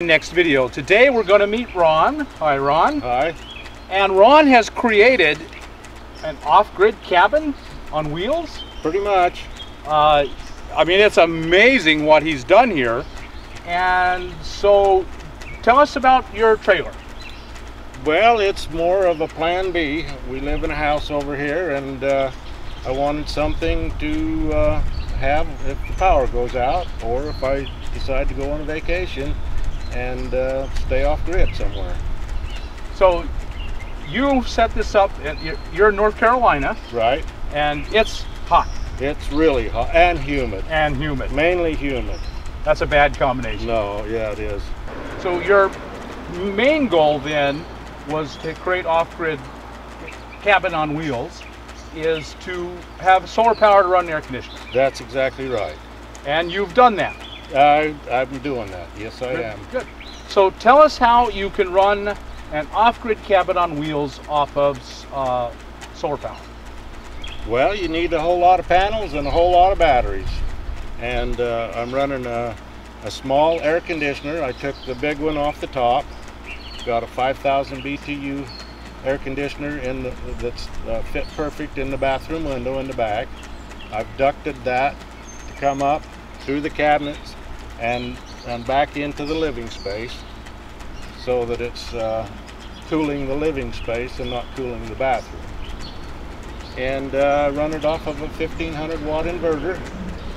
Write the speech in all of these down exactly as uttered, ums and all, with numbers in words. Next video. Today we're going to meet Ron. Hi, Ron. Hi. And Ron has created an off-grid cabin on wheels. Pretty much. Uh, I mean, it's amazing what he's done here. And so, tell us about your trailer. Well, it's more of a plan B. We live in a house over here, and uh, I wanted something to uh, have if the power goes out, or if I decide to go on a vacation and uh, stay off grid somewhere. So you set this up, and you're in North Carolina. Right. And it's hot. It's really hot and humid. And humid. Mainly humid. That's a bad combination. No, yeah, it is. So your main goal then was to create off-grid cabin on wheels, is to have solar power to run the air conditioner. That's exactly right. And you've done that. I, I'm doing that. Yes, I Good. am. Good. So tell us how you can run an off-grid cabin on wheels off of uh, solar power. Well, you need a whole lot of panels and a whole lot of batteries. And uh, I'm running a, a small air conditioner. I took the big one off the top. Got a five thousand B T U air conditioner in the, that's uh, fit perfect in the bathroom window in the back. I've ducted that to come up through the cabinets and, and back into the living space, so that it's uh, cooling the living space and not cooling the bathroom. And uh, run it off of a fifteen hundred watt inverter.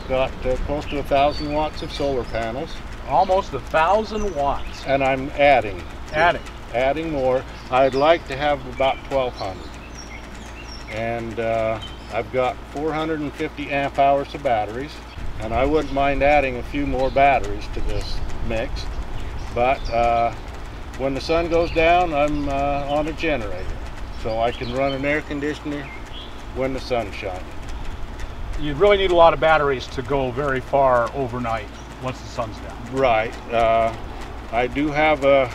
Got uh, close to a thousand watts of solar panels. Almost a thousand watts. And I'm adding. Adding. Adding more. I'd like to have about twelve hundred. And uh, I've got four hundred fifty amp hours of batteries. And I wouldn't mind adding a few more batteries to this mix, but uh, when the sun goes down, I'm uh, on a generator, so I can run an air conditioner when the sun's shining. You really need a lot of batteries to go very far overnight once the sun's down. Right. Uh, I do have a,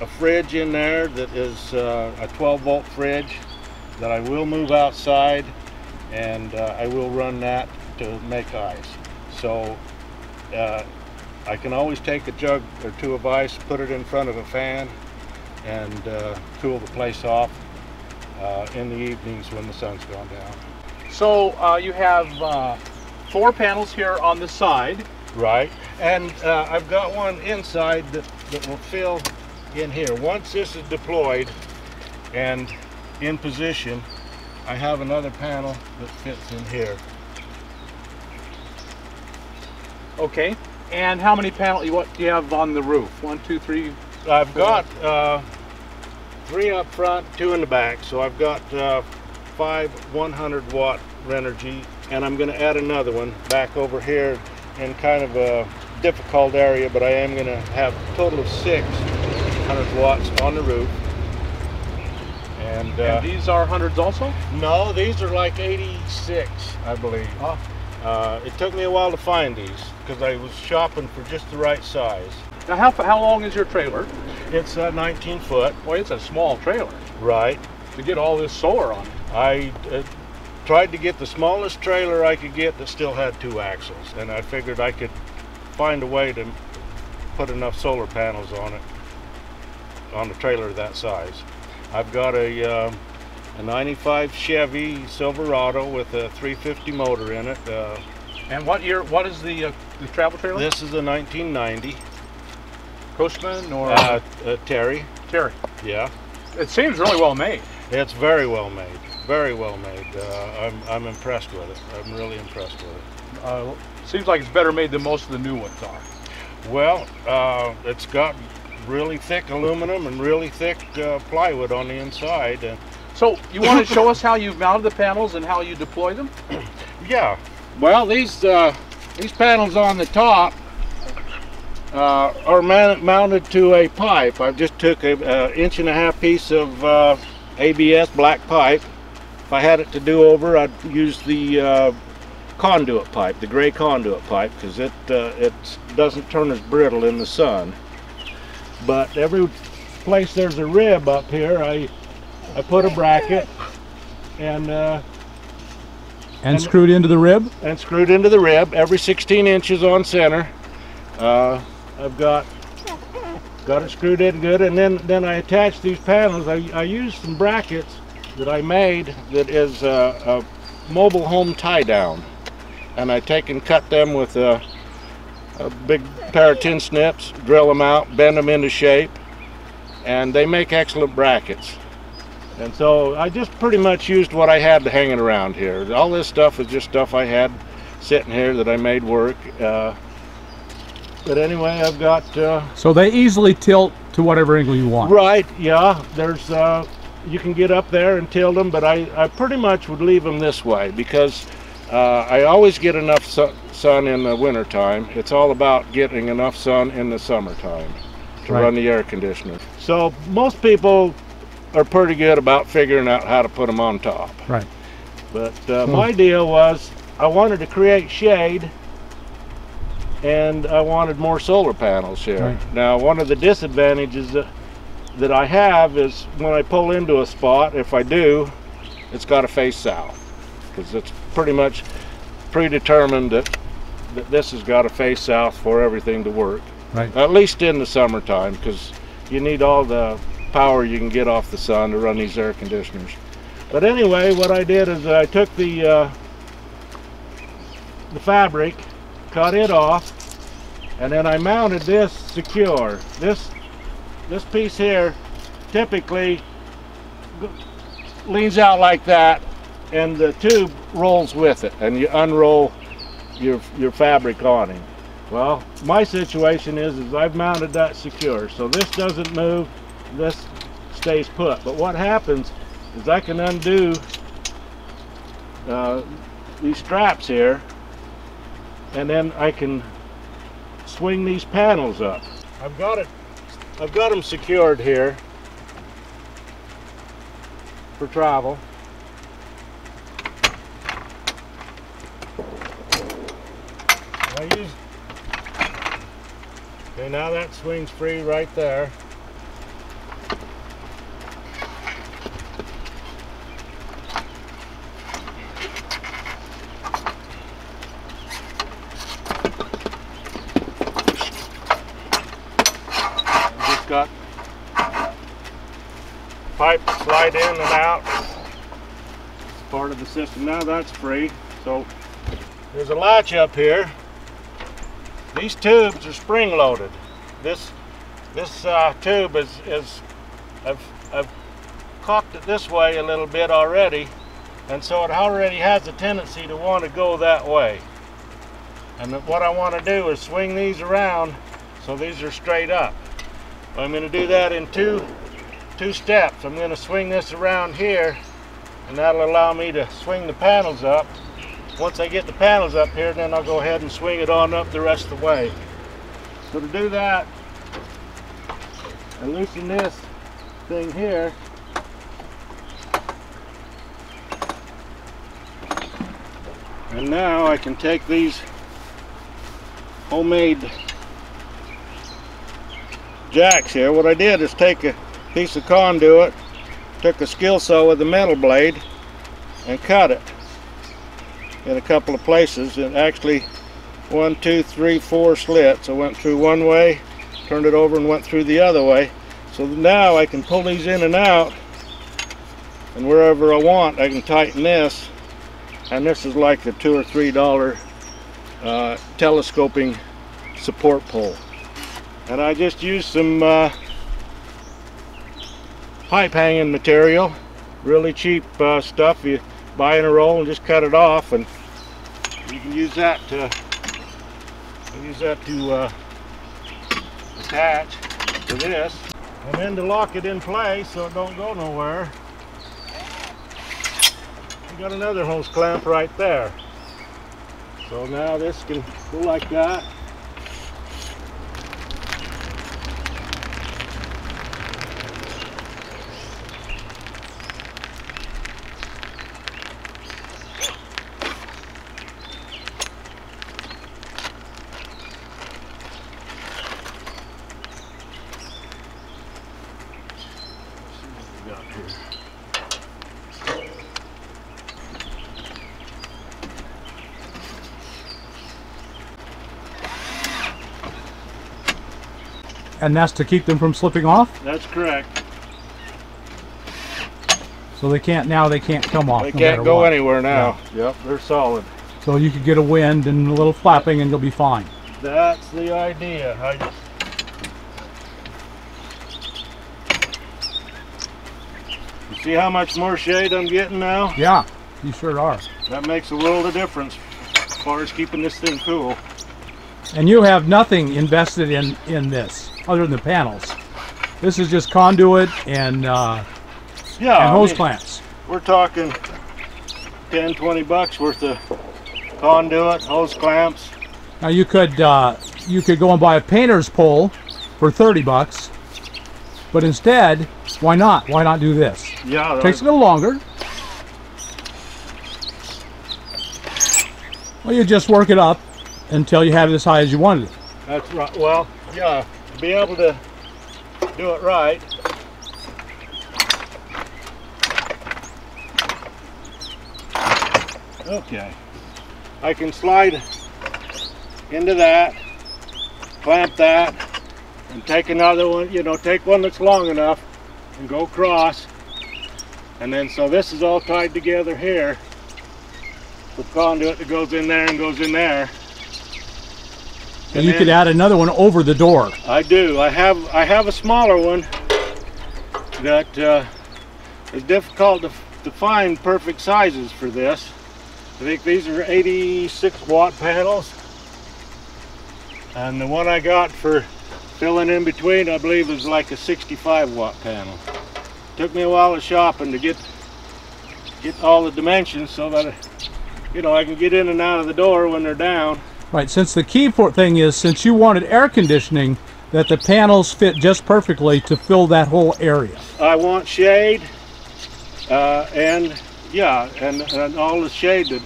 a fridge in there that is uh, a twelve volt fridge that I will move outside, and uh, I will run that to make ice. So uh, I can always take a jug or two of ice, put it in front of a fan, and uh, cool the place off uh, in the evenings when the sun's gone down. So uh, you have uh, four panels here on the side. Right. And uh, I've got one inside that, that will fill in here. Once this is deployed and in position, I have another panel that fits in here. Okay, and how many panels what do you have on the roof? One, two, three? I've got uh, three up front, two in the back, so I've got uh, five one hundred watt Renogy, and I'm going to add another one back over here in kind of a difficult area, but I am going to have a total of six one hundred watts on the roof. And, uh, and these are hundreds also? No, these are like eighty-six, I believe. Oh. Uh, it took me a while to find these because I was shopping for just the right size. Now, how, how long is your trailer? It's uh, nineteen foot. Boy, it's a small trailer. Right. To get all this solar on it. I uh, tried to get the smallest trailer I could get that still had two axles, and I figured I could find a way to put enough solar panels on it, on a trailer that size. I've got a uh, A ninety-five Chevy Silverado with a three fifty motor in it. Uh, and what year? What is the, uh, the travel trailer? This is a nineteen ninety. Coachmen or uh, uh, Terry? Terry. Yeah. It seems really well made. It's very well made. Very well made. Uh, I'm I'm impressed with it. I'm really impressed with it. Uh, seems like it's better made than most of the new ones are. Well, uh, it's got really thick aluminum and really thick uh, plywood on the inside. And, so you want to show us how you've mounted the panels and how you deploy them? Yeah. Well, these uh, these panels on the top uh, are man mounted to a pipe. I just took an uh, inch and a half piece of uh, A B S black pipe. If I had it to do over, I'd use the uh, conduit pipe, the gray conduit pipe, because it uh, it doesn't turn as brittle in the sun. But every place there's a rib up here, I I put a bracket and, uh, and and screwed into the rib and screwed into the rib every sixteen inches on center. Uh, I've got got it screwed in good, and then then I attached these panels. I, I used some brackets that I made that is uh, a mobile home tie down, and I take and cut them with a, a big pair of tin snips, drill them out, bend them into shape, and they make excellent brackets. And so I just pretty much used what I had hanging around here. All this stuff is just stuff I had sitting here that I made work. Uh, but anyway, I've got... Uh, so they easily tilt to whatever angle you want. Right, yeah. There's, uh, you can get up there and tilt them, but I, I pretty much would leave them this way because uh, I always get enough su sun in the wintertime. It's all about getting enough sun in the summertime to right. run the air conditioner. So most people are pretty good about figuring out how to put them on top. Right. But uh, hmm. my deal was I wanted to create shade and I wanted more solar panels here. Right. Now, one of the disadvantages that, that I have is when I pull into a spot, if I do, it's got to face south because it's pretty much predetermined that, that this has got to face south for everything to work. Right. At least in the summertime, because you need all the power you can get off the sun to run these air conditioners. But anyway, what I did is I took the uh, the fabric, cut it off, and then I mounted this secure. This this piece here typically leans out like that, and the tube rolls with it, and you unroll your your fabric awning. Well, my situation is is I've mounted that secure, so this doesn't move. This stays put. But what happens is I can undo uh, these straps here, and then I can swing these panels up. I've got it. I've got them secured here for travel. I use. Okay, now that swings free right there. Got pipe slide in and out. It's part of the system. Now that's free. So there's a latch up here. These tubes are spring loaded. This this uh, tube is is I've I've cocked it this way a little bit already, and so it already has a tendency to want to go that way. And what I want to do is swing these around so these are straight up. I'm going to do that in two, two steps. I'm going to swing this around here, and that'll allow me to swing the panels up. Once I get the panels up here, then I'll go ahead and swing it on up the rest of the way. So to do that, I loosen this thing here. And now I can take these homemade jacks here. What I did is take a piece of conduit, took a skill saw with a metal blade, and cut it in a couple of places, and actually one, two, three, four slits. I went through one way, turned it over, and went through the other way. So now I can pull these in and out, and wherever I want I can tighten this, and this is like the two or three dollar uh, telescoping support pole. And I just used some uh, pipe hanging material, really cheap uh, stuff. You buy in a roll and just cut it off, and you can use that to use that to uh, attach to this, and then to lock it in place so it don't go nowhere. You got another hose clamp right there. So now this can go like that. And that's to keep them from slipping off? That's correct. So they can't, now they can't come off. They no can't go what. anywhere now. Yeah. Yep, they're solid. So you could get a wind and a little flapping and you'll be fine. That's the idea. I just... You see how much more shade I'm getting now? Yeah, you sure are. That makes a world of difference as far as keeping this thing cool. And you have nothing invested in, in this other than the panels. This is just conduit and... Uh, Yeah, and hose I mean, clamps. We're talking ten, twenty bucks worth of conduit, hose clamps. Now you could uh, you could go and buy a painter's pole for thirty bucks, but instead, why not? Why not do this? Yeah, it takes a little longer. Well, you just work it up until you have it as high as you wanted it. That's right. Well, yeah, to be able to do it right. Okay, I can slide into that, clamp that, and take another one, you know, take one that's long enough and go across. And then so this is all tied together here with conduit that goes in there and goes in there. And, and you could add another one over the door. I do. I have, I have a smaller one that uh, is difficult to, to find perfect sizes for this. I think these are eighty-six watt panels, and the one I got for filling in between I believe is like a sixty-five watt panel. Took me a while of shopping to get get all the dimensions so that, you know, I can get in and out of the door when they're down. Right, since the key for thing is, since you wanted air conditioning, that the panels fit just perfectly to fill that whole area. I want shade, uh, and yeah, and, and all the shade that,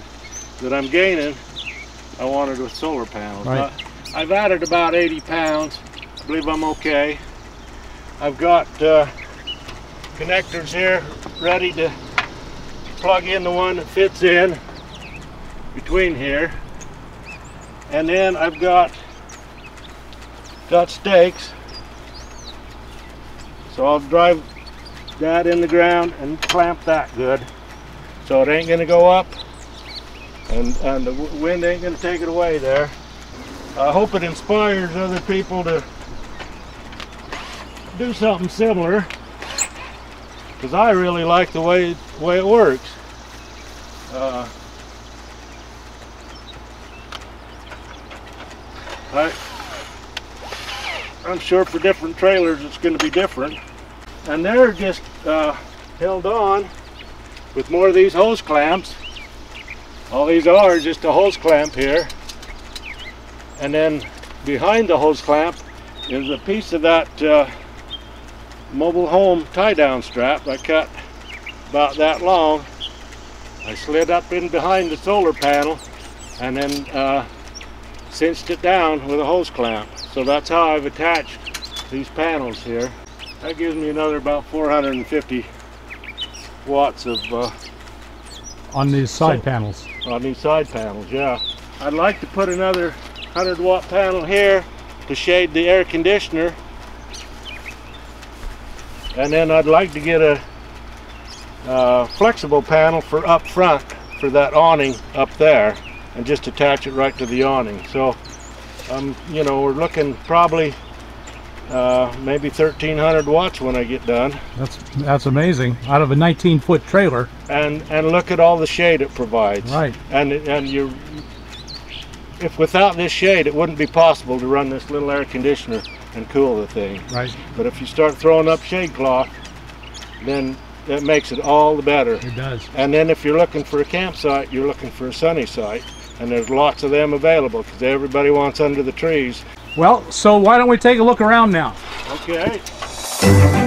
that I'm gaining, I wanted with solar panels. Right. Uh, I've added about eighty pounds. I believe I'm okay. I've got uh, connectors here ready to plug in the one that fits in between here. And then I've got, got stakes. So I'll drive that in the ground and clamp that good. So it ain't gonna go up, and, and the wind ain't gonna take it away there. I hope it inspires other people to do something similar, because I really like the way, way it works. Uh, I, I'm sure for different trailers it's gonna be different. And they're just uh, held on with more of these hose clamps. All these are just a hose clamp here. And then behind the hose clamp is a piece of that uh, mobile home tie-down strap I cut about that long. I slid up in behind the solar panel and then uh, cinched it down with a hose clamp. So that's how I've attached these panels here. That gives me another about four hundred fifty watts of uh, on these side panels on these side panels yeah, I'd like to put another one hundred watt panel here to shade the air conditioner, and then I'd like to get a uh, flexible panel for up front for that awning up there and just attach it right to the awning. So um, you know, we're looking probably Uh, maybe thirteen hundred watts when I get done. That's that's amazing, out of a nineteen foot trailer. And and look at all the shade it provides. Right. And and you, if without this shade, it wouldn't be possible to run this little air conditioner and cool the thing. Right. But if you start throwing up shade cloth, then that makes it all the better. It does. And then if you're looking for a campsite, you're looking for a sunny site, and there's lots of them available because everybody wants under the trees. Well, so why don't we take a look around now? Okay.